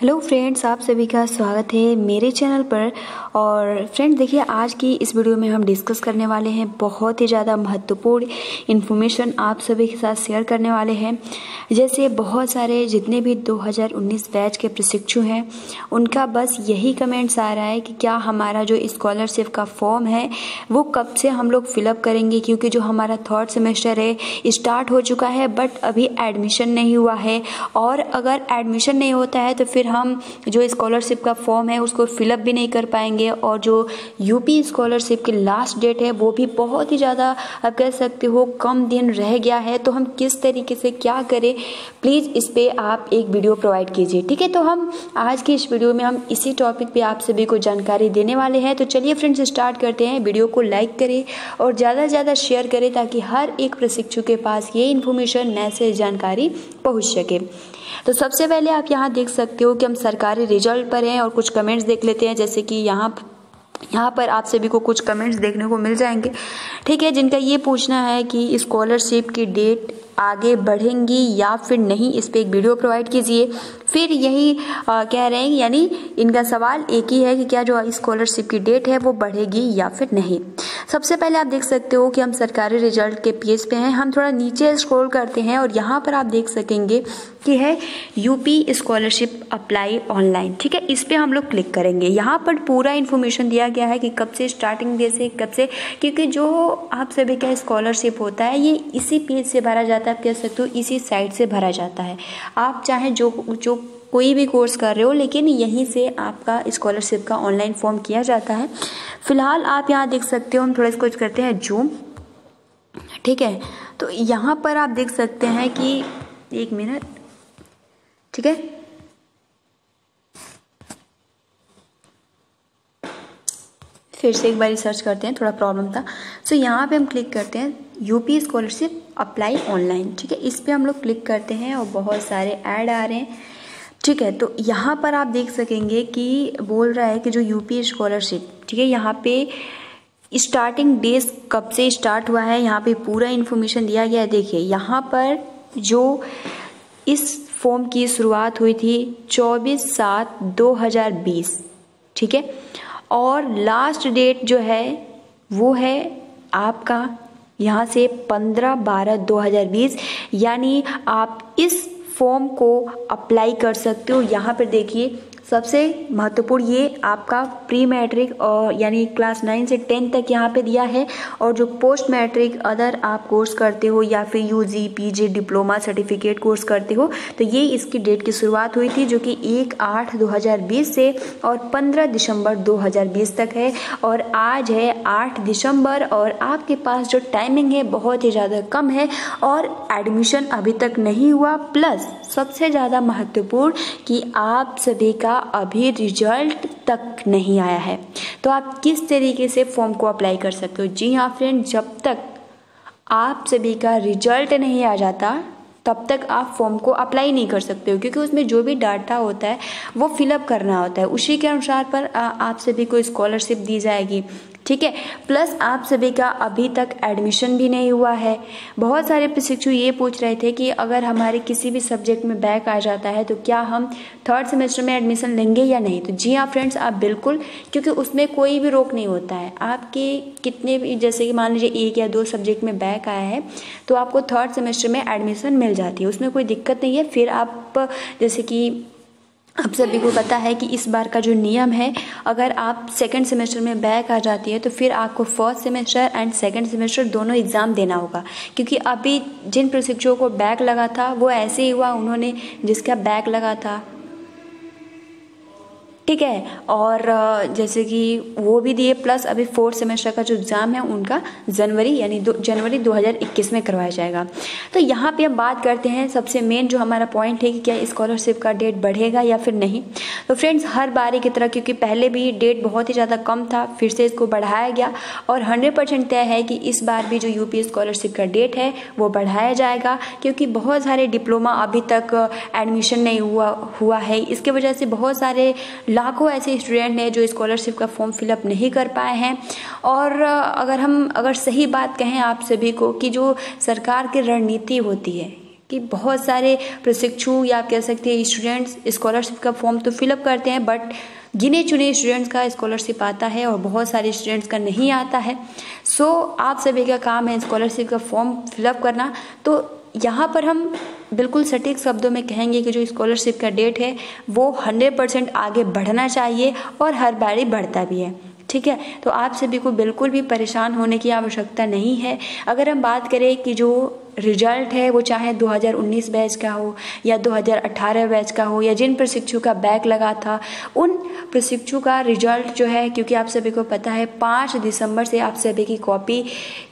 Hello friends, आप सभी का स्वागत है मेरे चैनल पर। और फ्रेंड्स देखिए, आज की इस वीडियो में हम डिस्कस करने वाले हैं बहुत ही ज़्यादा महत्वपूर्ण इन्फॉर्मेशन आप सभी के साथ शेयर करने वाले हैं। जैसे बहुत सारे जितने भी 2019 बैच के प्रशिक्षु हैं उनका बस यही कमेंट्स आ रहा है कि क्या हमारा जो स्कॉलरशिप का फॉर्म है वो कब से हम लोग फिलअप करेंगे, क्योंकि जो हमारा थर्ड सेमेस्टर है स्टार्ट हो चुका है बट अभी एडमिशन नहीं हुआ है। और अगर एडमिशन नहीं होता है तो फिर हम जो स्कॉलरशिप का फॉर्म है उसको फिलअप भी नहीं कर पाएंगे। और जो यूपी स्कॉलरशिप की लास्ट डेट है वो भी बहुत ही ज़्यादा आप कह सकते हो कम दिन रह गया है। तो हम किस तरीके से क्या करें, प्लीज़ इस पे आप एक वीडियो प्रोवाइड कीजिए, ठीक है। तो हम आज की इस वीडियो में हम इसी टॉपिक पे आप सभी को जानकारी देने वाले हैं। तो चलिए फ्रेंड्स स्टार्ट करते हैं। वीडियो को लाइक करें और ज़्यादा से ज़्यादा शेयर करें ताकि हर एक प्रशिक्षु के पास ये इन्फॉर्मेशन, मैसेज, जानकारी पहुँच सके। तो सबसे पहले आप यहाँ देख सकते हो कि हम सरकारी रिजल्ट पर हैं और कुछ कमेंट्स देख लेते हैं। जैसे कि यहाँ पर आप सभी को कुछ कमेंट्स देखने को मिल जाएंगे, ठीक है, जिनका ये पूछना है कि स्कॉलरशिप की डेट आगे बढ़ेंगी या फिर नहीं, इस पर एक वीडियो प्रोवाइड कीजिए। फिर यही कह रहे हैं, यानी इनका सवाल एक ही है कि क्या जो स्कॉलरशिप की डेट है वो बढ़ेगी या फिर नहीं। सबसे पहले आप देख सकते हो कि हम सरकारी रिजल्ट के पेज पे हैं। हम थोड़ा नीचे स्क्रॉल करते हैं और यहाँ पर आप देख सकेंगे कि है यूपी स्कॉलरशिप अप्लाई ऑनलाइन, ठीक है, इस पर हम लोग क्लिक करेंगे। यहाँ पर पूरा इन्फॉर्मेशन दिया गया है कि कब से स्टार्टिंग डे से कब से, क्योंकि जो आप सभी का स्कॉलरशिप होता है ये इसी पेज से भरा जाता है, आप कह सकते हो इसी साइट से भरा जाता है। आप चाहे जो कोई भी कोर्स कर रहे हो, लेकिन यहीं से आपका स्कॉलरशिप का ऑनलाइन फॉर्म किया जाता है। फिलहाल आप यहाँ देख सकते हो, हम थोड़ा इसको करते हैं जूम, ठीक है। तो यहाँ पर आप देख सकते हैं कि एक मिनट, ठीक है, फिर से एक बार सर्च करते हैं, थोड़ा प्रॉब्लम था। सो यहाँ पे हम क्लिक करते हैं यूपी स्कॉलरशिप अप्लाई ऑनलाइन, ठीक है, इस पे हम लोग क्लिक करते हैं और बहुत सारे ऐड आ रहे हैं, ठीक है। तो यहाँ पर आप देख सकेंगे कि बोल रहा है कि जो यूपी स्कॉलरशिप, ठीक है, यहाँ पे स्टार्टिंग डेज कब से स्टार्ट हुआ है, यहाँ पे पूरा इन्फॉर्मेशन दिया गया है। देखिए यहाँ पर जो इस फॉर्म की शुरुआत हुई थी 24/7/2020, ठीक है, और लास्ट डेट जो है वो है आपका यहाँ से 15/12/2020, यानी आप इस फॉर्म को अप्लाई कर सकते हो। यहाँ पर देखिए सबसे महत्वपूर्ण ये आपका प्री मैट्रिक और यानी क्लास 9 से 10 तक यहाँ पे दिया है, और जो पोस्ट मैट्रिक अदर आप कोर्स करते हो या फिर UG PG diploma certificate course करते हो, तो ये इसकी डेट की शुरुआत हुई थी जो कि 1/8/2020 से और 15 दिसंबर 2020 तक है। और आज है 8 दिसंबर और आपके पास जो टाइमिंग है बहुत ही ज़्यादा कम है और एडमिशन अभी तक नहीं हुआ। प्लस सबसे ज़्यादा महत्वपूर्ण कि आप सभी का अभी रिजल्ट तक नहीं आया है, तो आप किस तरीके से फॉर्म को अप्लाई कर सकते हो। जी हाँ फ्रेंड, जब तक आप सभी का रिजल्ट नहीं आ जाता तब तक आप फॉर्म को अप्लाई नहीं कर सकते हो, क्योंकि उसमें जो भी डाटा होता है वो फिलअप करना होता है, उसी के अनुसार पर आप सभी को स्कॉलरशिप दी जाएगी, ठीक है। प्लस आप सभी का अभी तक एडमिशन भी नहीं हुआ है। बहुत सारे प्रशिक्षु ये पूछ रहे थे कि अगर हमारे किसी भी सब्जेक्ट में बैक आ जाता है तो क्या हम थर्ड सेमेस्टर में एडमिशन लेंगे या नहीं। तो जी हाँ फ्रेंड्स, आप बिल्कुल, क्योंकि उसमें कोई भी रोक नहीं होता है। आपके कितने भी, जैसे कि मान लीजिए 1 या 2 सब्जेक्ट में बैक आया है तो आपको थर्ड सेमेस्टर में एडमिशन मिल जाती है, उसमें कोई दिक्कत नहीं है। फिर आप, जैसे कि आप सभी को पता है कि इस बार का जो नियम है, अगर आप सेकंड सेमेस्टर में बैक आ जाती है तो फिर आपको first semester and second semester दोनों एग्ज़ाम देना होगा, क्योंकि अभी जिन प्रशिक्षुओं को बैक लगा था वो ऐसे ही हुआ, उन्होंने जिसका बैक लगा था, ठीक है, और जैसे कि वो भी दिए। प्लस अभी 4th सेमेस्टर का जो एग्ज़ाम है उनका जनवरी 2021 में करवाया जाएगा। तो यहाँ पे हम बात करते हैं सबसे मेन जो हमारा पॉइंट है कि क्या स्कॉलरशिप का डेट बढ़ेगा या फिर नहीं। तो फ्रेंड्स हर बारी की तरह, क्योंकि पहले भी डेट बहुत ही ज़्यादा कम था, फिर से इसको बढ़ाया गया और 100% तय है कि इस बार भी जो यूपी स्कॉलरशिप का डेट है वो बढ़ाया जाएगा, क्योंकि बहुत सारे डिप्लोमा अभी तक एडमिशन नहीं हुआ है। इसके वजह से बहुत सारे लाखों ऐसे स्टूडेंट हैं जो स्कॉलरशिप का फॉर्म फिलअप नहीं कर पाए हैं। और अगर सही बात कहें आप सभी को कि जो सरकार की रणनीति होती है कि बहुत सारे प्रशिक्षु या आप कह सकते हैं स्टूडेंट्स स्कॉलरशिप का फॉर्म तो फिलअप करते हैं, बट गिने चुने स्टूडेंट्स का स्कॉलरशिप आता है और बहुत सारे स्टूडेंट्स का नहीं आता है। सो आप सभी का काम है स्कॉलरशिप का फॉर्म फिलअप करना। तो यहाँ पर हम बिल्कुल सटीक शब्दों में कहेंगे कि जो स्कॉलरशिप का डेट है वो 100% आगे बढ़ना चाहिए और हर बारी बढ़ता भी है, ठीक है। तो आप सभी को बिल्कुल भी परेशान होने की आवश्यकता नहीं है। अगर हम बात करें कि जो रिजल्ट है वो चाहे 2019 बैच का हो या 2018 बैच का हो या जिन प्रशिक्षु का बैक लगा था उन प्रशिक्षु का रिजल्ट जो है, क्योंकि आप सभी को पता है 5 दिसंबर से आप सभी की कॉपी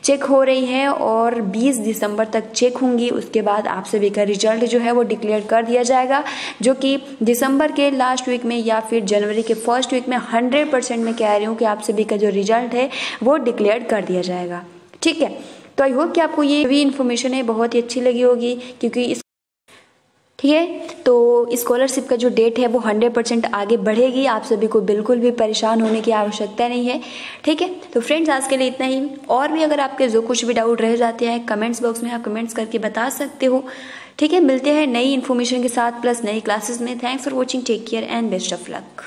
चेक हो रही है और 20 दिसंबर तक चेक होंगी, उसके बाद आप सभी का रिजल्ट जो है वो डिक्लेयर कर दिया जाएगा, जो कि दिसंबर के लास्ट वीक में या फिर जनवरी के फर्स्ट वीक में 100% मैं कह रही हूँ कि आप सभी का जो रिजल्ट है वो डिक्लेयर कर दिया जाएगा, ठीक है। तो आई होप कि आपको ये भी इन्फॉर्मेशन है बहुत ही अच्छी लगी होगी, क्योंकि इस ठीक है तो स्कॉलरशिप का जो डेट है वो 100% आगे बढ़ेगी। आप सभी को बिल्कुल भी परेशान होने की आवश्यकता नहीं है, ठीक है। तो फ्रेंड्स आज के लिए इतना ही। और भी अगर आपके जो कुछ भी डाउट रह जाते हैं कमेंट्स बॉक्स में आप कमेंट्स करके बता सकते हो, ठीक है। मिलते हैं नई इन्फॉर्मेशन के साथ प्लस नई क्लासेस में। Thanks for watching, take care and best of luck.